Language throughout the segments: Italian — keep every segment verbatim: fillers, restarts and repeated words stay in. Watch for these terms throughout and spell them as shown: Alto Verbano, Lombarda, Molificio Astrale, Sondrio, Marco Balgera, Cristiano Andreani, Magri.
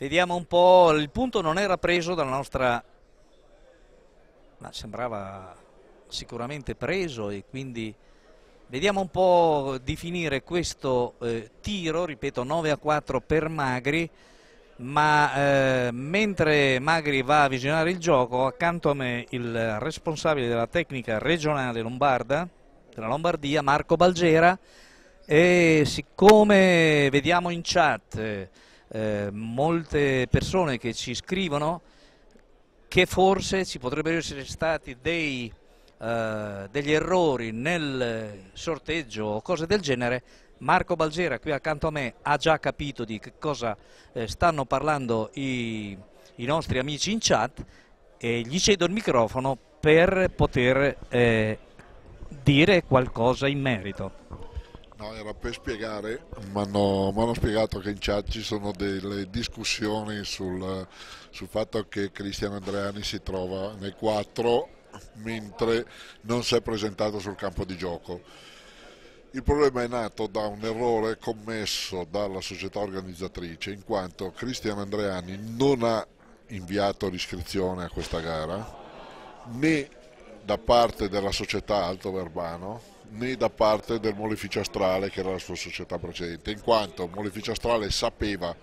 Vediamo un po', il punto non era preso dalla nostra, ma sembrava sicuramente preso, e quindi vediamo un po' di finire questo eh, tiro, ripeto nove a quattro per Magri, ma eh, mentre Magri va a visionare il gioco, accanto a me il responsabile della tecnica regionale lombarda, della Lombardia, Marco Balgera, e siccome vediamo in chat eh, molte persone che ci scrivono che forse ci potrebbero essere stati dei, eh, degli errori nel sorteggio o cose del genere, Marco Balgera qui accanto a me ha già capito di che cosa eh, stanno parlando i, i nostri amici in chat, e gli cedo il microfono per poter eh, dire qualcosa in merito. No, era per spiegare, ma no, mi hanno spiegato che in chat ci sono delle discussioni sul, sul fatto che Cristiano Andreani si trova nei quattro mentre non si è presentato sul campo di gioco. Il problema è nato da un errore commesso dalla società organizzatrice, in quanto Cristiano Andreani non ha inviato l'iscrizione a questa gara, né da parte della società Alto Verbano, né da parte del Molificio Astrale, che era la sua società precedente, in quanto il Molificio Astrale sapeva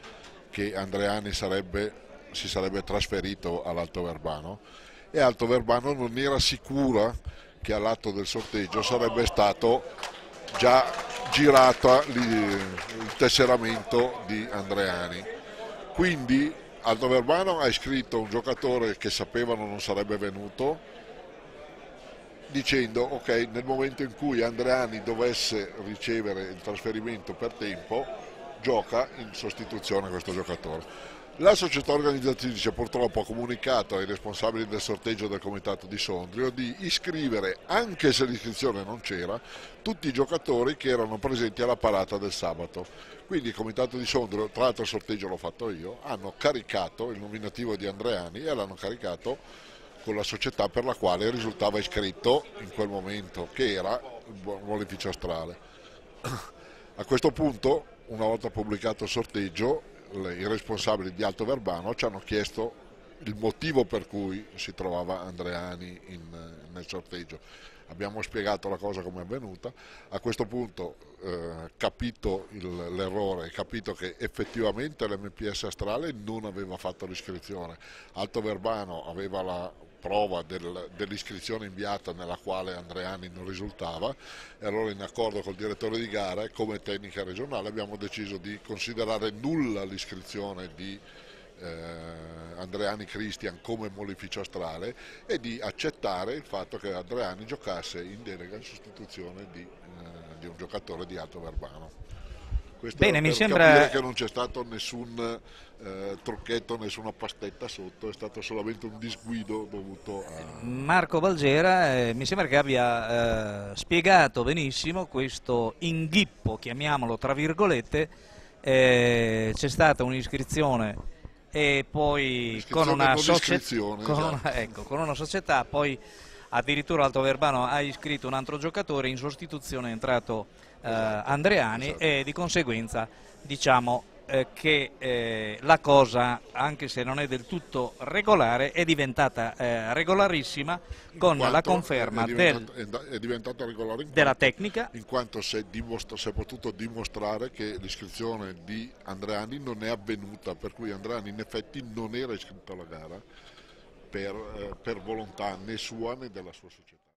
che Andreani sarebbe, si sarebbe trasferito all'Alto Verbano, e Alto Verbano non era sicura che all'atto del sorteggio sarebbe stato già girata il tesseramento di Andreani. Quindi Alto Verbano ha iscritto un giocatore che sapevano non sarebbe venuto, dicendo ok, nel momento in cui Andreani dovesse ricevere il trasferimento per tempo, gioca in sostituzione a questo giocatore. La società organizzatrice purtroppo ha comunicato ai responsabili del sorteggio del comitato di Sondrio di iscrivere, anche se l'iscrizione non c'era, tutti i giocatori che erano presenti alla parata del sabato. Quindi il comitato di Sondrio, tra l'altro il sorteggio l'ho fatto io, hanno caricato il nominativo di Andreani e l'hanno caricato con la società per la quale risultava iscritto in quel momento, che era il Molificio Astrale. A questo punto, una volta pubblicato il sorteggio, i responsabili di Alto Verbano ci hanno chiesto il motivo per cui si trovava Andreani in, nel sorteggio. Abbiamo spiegato la cosa come è avvenuta. A questo punto, eh, capito l'errore, capito che effettivamente l'M P S Astrale non aveva fatto l'iscrizione, Alto Verbano aveva la prova del, dell'iscrizione inviata nella quale Andreani non risultava, e allora in accordo col direttore di gara e come tecnica regionale abbiamo deciso di considerare nulla l'iscrizione di eh, Andreani Cristian come Molificio Astrale e di accettare il fatto che Andreani giocasse in delega in sostituzione di, eh, di un giocatore di Alto Verbano. Questo bene, mi sembra che non c'è stato nessun eh, trucchetto, nessuna pastetta sotto, è stato solamente un disguido dovuto a Marco Balgera. Eh, mi sembra che abbia eh, spiegato benissimo questo inghippo, chiamiamolo tra virgolette. Eh, c'è stata un'iscrizione e poi con una, con, esatto. con, una, ecco, con una società, poi addirittura Alto Verbano ha iscritto un altro giocatore, in sostituzione è entrato Uh, Andreani, esatto. E di conseguenza diciamo eh, che eh, la cosa, anche se non è del tutto regolare, è diventata eh, regolarissima con la conferma è diventato, del, è diventato regolare in della quanto, tecnica, in quanto si è, si è potuto dimostrare che l'iscrizione di Andreani non è avvenuta, per cui Andreani in effetti non era iscritto alla gara per, eh, per volontà né sua né della sua società.